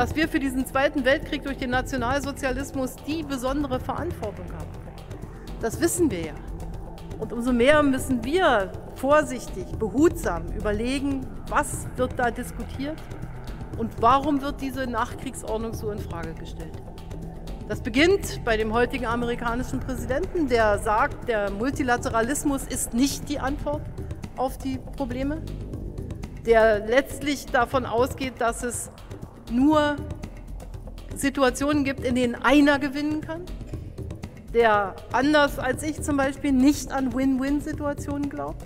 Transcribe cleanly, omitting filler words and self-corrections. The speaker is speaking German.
dass wir für diesen Zweiten Weltkrieg durch den Nationalsozialismus die besondere Verantwortung haben. Das wissen wir ja. Und umso mehr müssen wir vorsichtig, behutsam überlegen, was wird da diskutiert und warum wird diese Nachkriegsordnung so in Frage gestellt. Das beginnt bei dem heutigen amerikanischen Präsidenten, der sagt, der Multilateralismus ist nicht die Antwort auf die Probleme, der letztlich davon ausgeht, dass es nur Situationen gibt, in denen einer gewinnen kann, der anders als ich zum Beispiel nicht an Win-Win-Situationen glaubt.